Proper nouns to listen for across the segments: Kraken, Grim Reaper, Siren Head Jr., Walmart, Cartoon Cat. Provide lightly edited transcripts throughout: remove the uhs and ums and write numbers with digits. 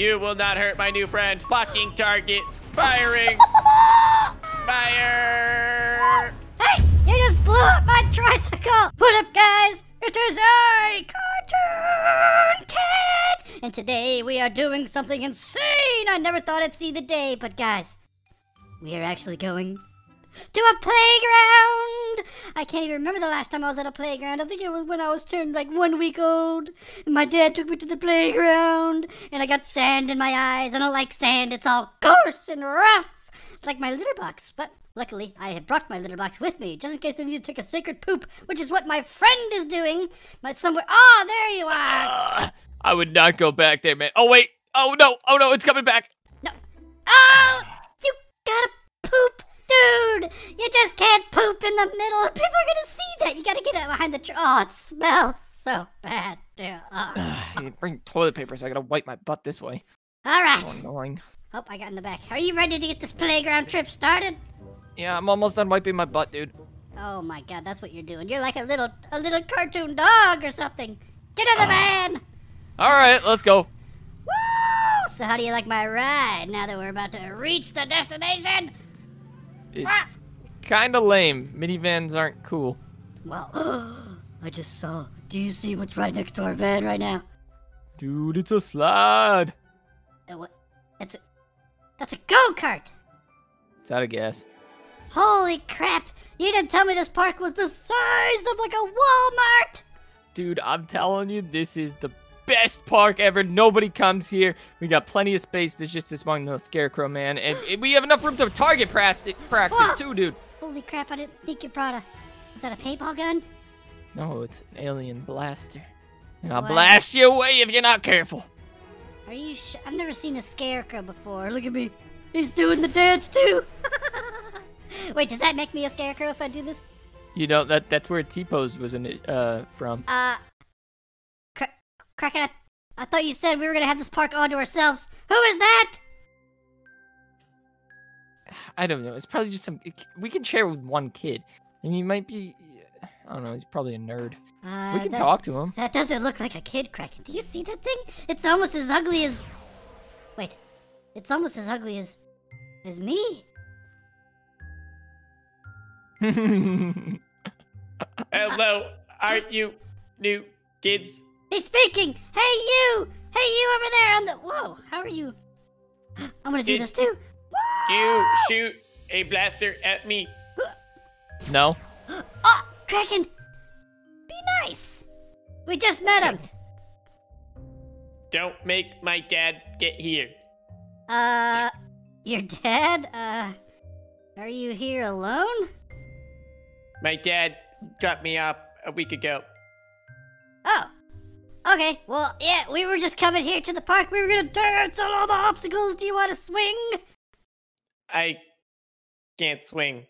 You will not hurt my new friend. Blocking target. Firing. Fire. Hey, you just blew up my tricycle. What up, guys? It is I, Cartoon Cat. And today we are doing something insane. I never thought I'd see the day. But guys, we are actually going to a playground! I can't even remember the last time I was at a playground. I think it was when I was turned like 1 week old. And my dad took me to the playground. And I got sand in my eyes. I don't like sand. It's all coarse and rough. It's like my litter box. But luckily, I had brought my litter box with me. Just in case I need to take a sacred poop. Which is what my friend is doing. But somewhere... Oh, there you are! I would not go back there, man. Oh, wait. Oh, no. Oh, no. It's coming back. No. Oh! You gotta poop. Dude, you just can't poop in the middle. People are gonna see that. You gotta get out behind the tree. Oh, it smells so bad, dude. Oh. I didn't bring toilet paper, so I gotta wipe my butt this way. All right. So annoying. Oh, I got in the back. Are you ready to get this playground trip started? Yeah, I'm almost done wiping my butt, dude. Oh my God, that's what you're doing. You're like a little cartoon dog or something. Get in the van. All right, let's go. Woo! So how do you like my ride now that we're about to reach the destination? It's kind of lame. Minivans aren't cool. Well, I just saw. Do you see what's right next to our van right now? Dude, it's a slide. What? That's a go-kart. It's out of gas. Holy crap. You didn't tell me this park was the size of like a Walmart. Dude, I'm telling you, this is the best park ever. Nobody comes here. We got plenty of space. There's just this one little scarecrow man, and we have enough room to target practice too, dude. Holy crap! I didn't think you brought a. Was that a paintball gun? No, it's an alien blaster, and I'll blast you away if you're not careful. Are you? I've never seen a scarecrow before. Look at me. He's doing the dance too. Wait, does that make me a scarecrow if I do this? You know that's where T-pose was from. Kraken, I thought you said we were gonna have this park all to ourselves. Who is that? I don't know. It's probably just some. We can share with one kid, and he might be. I don't know. He's probably a nerd. We can talk to him. That doesn't look like a kid, Kraken. Do you see that thing? It's almost as ugly as. Wait, it's almost as ugly as me. Hello, aren't you new kids? He's speaking! Hey you over there on the- Whoa, how are you? I'm gonna do this too. Whoa! You shoot a blaster at me. No. Oh, Kraken! Be nice! We just met him. Don't make my dad get here. Your dad? Are you here alone? My dad dropped me off a week ago. Oh. Okay, well, yeah, we were just coming here to the park. We were gonna dance on all the obstacles. Do you want to swing? I can't swing.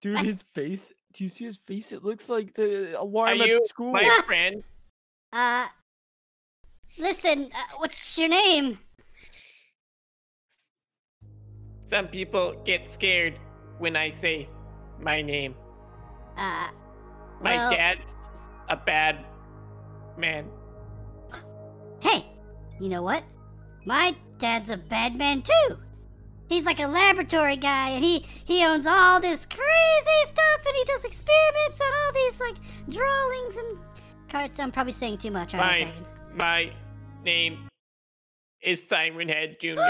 Dude, his face. Do you see his face? It looks like the alarm at school. Are you my friend? Listen, what's your name? Some people get scared when I say my name. My dad's a bad man. Hey, you know what? My dad's a bad man too. He's like a laboratory guy, and he owns all this crazy stuff, and he does experiments on all these like drawings and cards. I'm probably saying too much. My name is Siren Head Jr.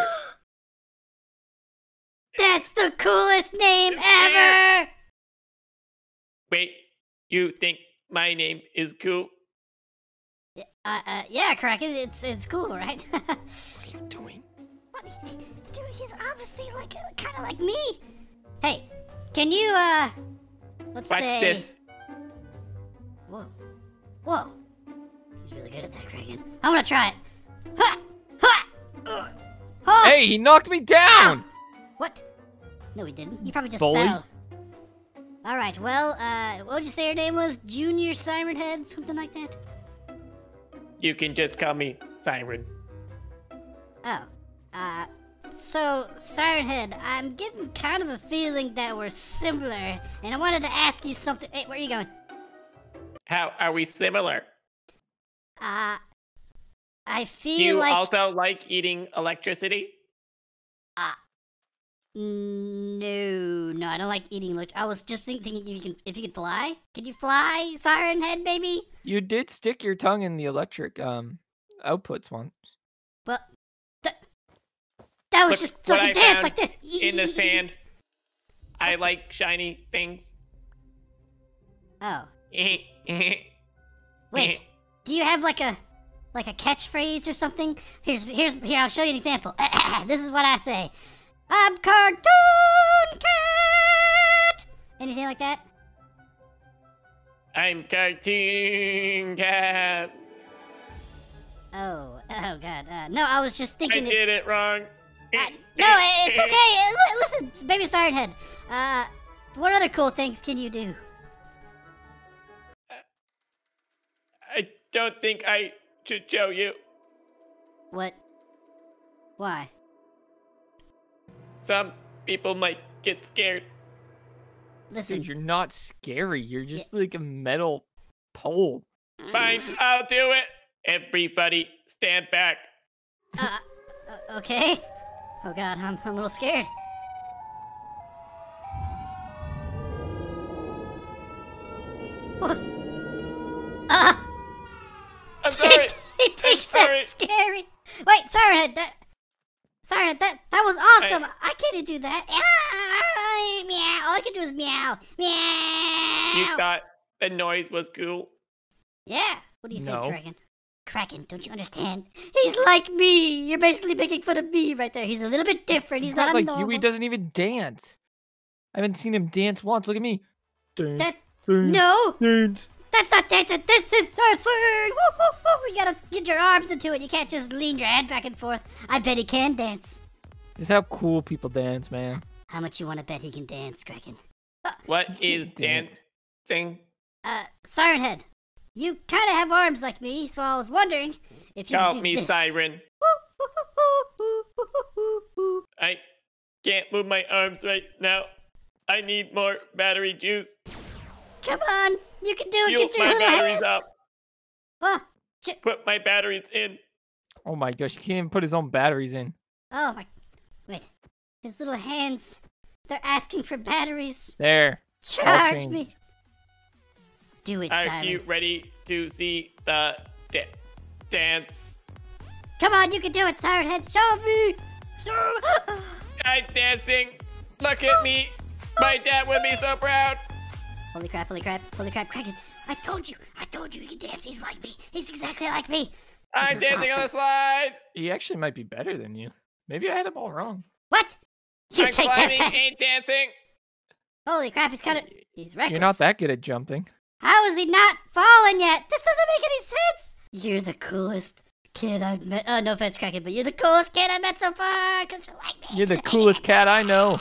That's the coolest name ever. Wait, you think my name is cool? Yeah, Kraken, it's cool, right? What are you doing? What is he? Dude, he's obviously like, kind of like me. Hey, can you, watch this. Whoa. Whoa. He's really good at that, Kraken. I want to try it. Ha! Ha! Oh. Hey, he knocked me down! Ah! What? No, he didn't. You probably just fell. All right, well, what would you say your name was? Junior Siren Head? Something like that? You can just call me Siren. Oh. So, Siren Head, I'm getting kind of a feeling that we're similar, and I wanted to ask you something. Hey, where are you going? How are we similar? I feel like... Do you also like eating electricity? No, I don't like eating. Like, I was just thinking if you could fly. Could you fly, Siren Head, baby? You did stick your tongue in the electric outputs once. Well, that was just like a dance like this. In the sand, I like shiny things. Oh. Wait, do you have like a catchphrase or something? Here, I'll show you an example. This is what I say. I'm Cartoon Cat! Anything like that? I'm Cartoon Cat! Oh god, no, I was just thinking... I did it wrong! No, it's okay! Listen, baby Siren Head, what other cool things can you do? I don't think I should show you. What? Why? Some people might get scared. Listen, dude, you're not scary. You're just like a metal pole. Fine, I'll do it. Everybody, stand back. Okay. Oh god, I'm a little scared. I'm sorry. He thinks that's scary. Wait, sorry. Sorry, that was awesome. I can't do that. Ah, meow. All I can do is meow. Meow. You thought the noise was cool? Yeah. What do you think, Kraken? Kraken, don't you understand? He's like me. You're basically making fun of me right there. He's a little bit different. He's not like normal. He doesn't even dance. I haven't seen him dance once. Look at me. Dance. That's not dancing. This is dancing. You gotta get your arms into it. You can't just lean your head back and forth. I bet he can dance. This is how cool people dance, man. How much you want to bet he can dance, Kraken? What is dancing? Siren Head, you kind of have arms like me, so I was wondering if you could do this. Call me Siren. I can't move my arms right now. I need more battery juice. Come on, you can do it. Get your batteries up. Put my batteries in. Oh my gosh, he can't even put his own batteries in. Oh my, wait. His little hands, they're asking for batteries. There. Charge me. Do it, Siren. Are you ready to see the dance? Come on, you can do it, Siren Head. Show me. Show me. I'm dancing. Look at me. My dad would be so proud. Holy crap, holy crap, holy crap, Kraken. I told you he could dance. He's like me. He's exactly like me. I'm dancing on the slide. He actually might be better than you. Maybe I had him all wrong. What? You take that back. Ain't dancing. Holy crap, he's kind of... He's reckless. You're not that good at jumping. How is he not falling yet? This doesn't make any sense. You're the coolest kid I've met. Oh, no offense, Kraken, but you're the coolest kid I've met so far. Because you're like me. You're the coolest cat I know.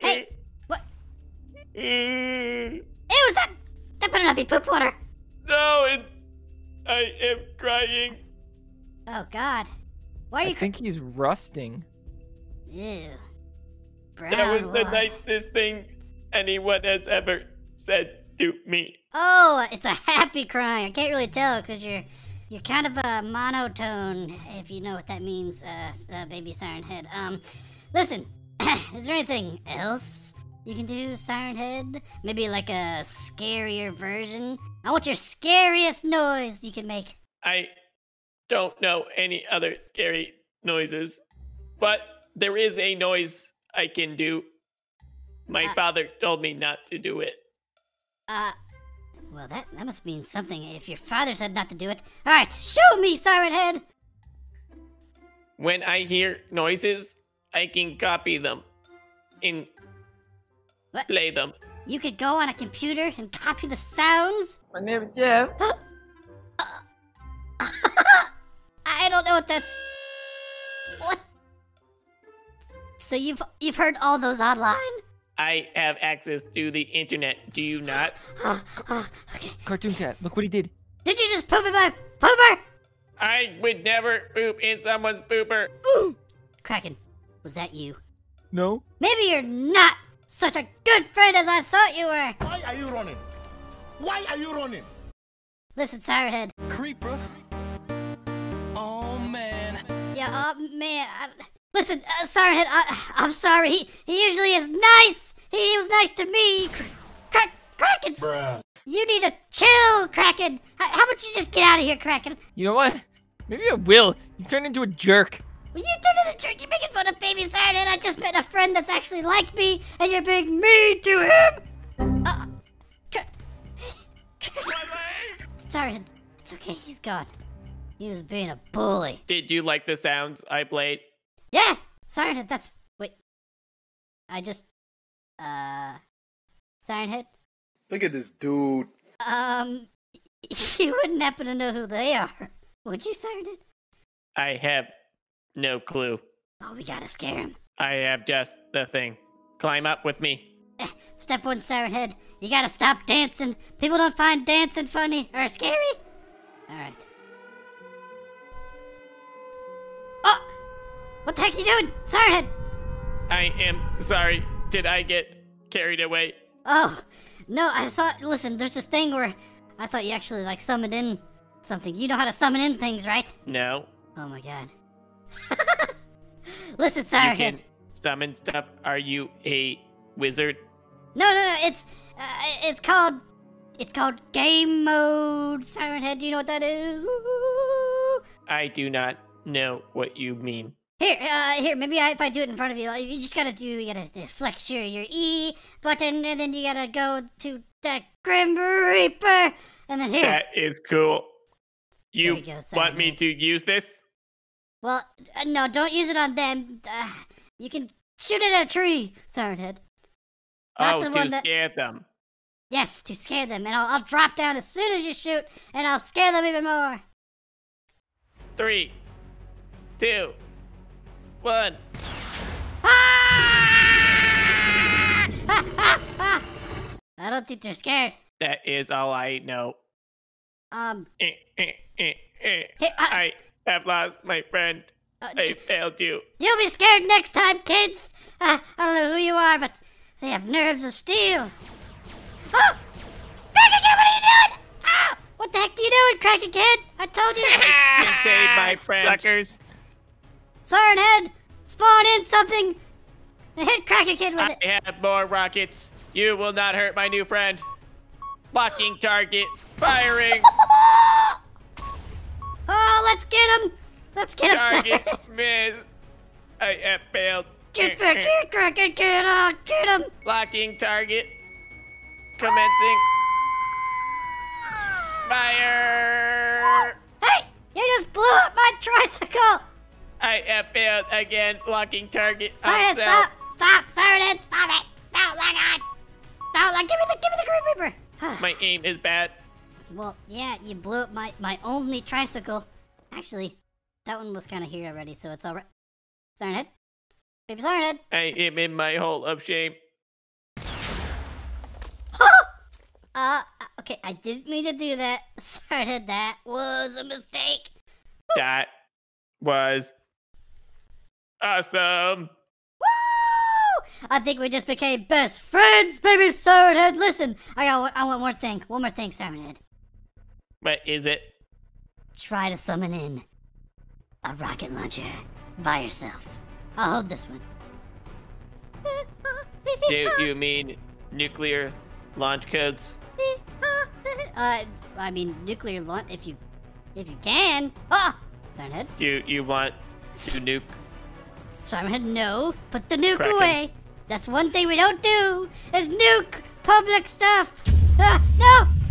Hey. Ew, is that better not be poop water. No, I am crying. Oh god. Why are you I think he's rusting. Ew. That was the nicest thing anyone has ever said to me. Oh, it's a happy crying. I can't really tell because you're kind of a monotone, if you know what that means, baby Siren Head. Listen, is there anything else you can do, Siren Head? Maybe like a scarier version? I want your scariest noise you can make. I don't know any other scary noises, but there is a noise I can do. My father told me not to do it. Well, that must mean something if your father said not to do it. All right, show me, Siren Head. When I hear noises, I can copy them in... What? Play them. You could go on a computer and copy the sounds? My name is Jeff. I don't know what that's... What? So you've heard all those online? I have access to the internet. Do you not? Okay. Cartoon Cat, look what he did. Did you just poop in my pooper? I would never poop in someone's pooper. Ooh. Kraken, was that you? No. Maybe you're not such a good friend as I thought you were! Why are you running? Why are you running? Listen, Siren Head. Creeper. Oh, man. Yeah, oh, man. Listen, Siren Head, I'm sorry. He usually is nice. He was nice to me. Kraken. Bruh. You need to chill, Kraken. How about you just get out of here, Kraken? You know what? Maybe I will. You turned into a jerk. Well, you turned into a jerk. You're making fun of baby Siren Head. I just met a friend that's actually like me, and you're being mean to him. Siren Head, it's okay. He's gone. He was being a bully. Did you like the sounds I played? Yeah, Siren Head. That's wait. I just Siren Head. Look at this dude. You wouldn't happen to know who they are, would you, Siren Head? I have no clue. Oh, we gotta scare him. I have just the thing. Climb up with me. Step one, Siren Head. You gotta stop dancing. People don't find dancing funny or scary. All right. Oh, what the heck are you doing, Siren Head? I am sorry. Did I get carried away? Oh. No, I thought, listen, there's this thing where I thought you actually, like, summoned in something. You know how to summon in things, right? No. Oh, my God. Listen, Siren Head. You can summon stuff. Are you a wizard? No. It's called game mode, Siren Head. Do you know what that is? Woo-hoo. I do not know what you mean. Here, maybe if I do it in front of you, like, you gotta flex your E button, and then you gotta go to the Grim Reaper, and then here. That is cool. You want me to use this? Well, no, don't use it on them. You can shoot it at a tree, Siren Head. Not to scare them. Yes, to scare them, and I'll drop down as soon as you shoot, and I'll scare them even more. 3, 2, 1. Ah! I don't think they're scared. That is all I know. I have lost my friend. I failed you. You'll be scared next time, kids. I don't know who you are, but they have nerves of steel. Oh! Kraken Kid, what are you doing? Ah! What the heck are you doing, Kraken Kid? I told you. You saved my friend. Suckers. Siren Head, spawn in something and hit Kraken Kid with it. I have more rockets. You will not hurt my new friend. Blocking target, firing. Oh, let's get him. Let's get him. Target missed. I have failed. Get back here, Kraken Kid. Oh, get him. Blocking target, commencing. Fire. Hey, you just blew up my tricycle. I have failed again, blocking target. Siren Head, stop, Siren Head, stop it. Don't look on. Don't look, give me the Grim Reaper. My aim is bad. Well, yeah, you blew up my only tricycle. Actually, that one was kind of here already, so it's all right. Siren Head, baby Siren Head. I am in my hole of shame. Okay, I didn't mean to do that. Siren Head, that was a mistake. That was... awesome! Woo! I think we just became best friends, baby Siren Head. Listen, I want one more thing. One more thing, Siren Head. What is it? Try to summon in a rocket launcher by yourself. I'll hold this one. Do you mean nuclear launch codes? I mean nuclear launch. If you can. Ah, Siren Head. Do you want to nuke? Siren Head, no. Put the nuke away. That's one thing we don't do, is nuke public stuff. Ah, no!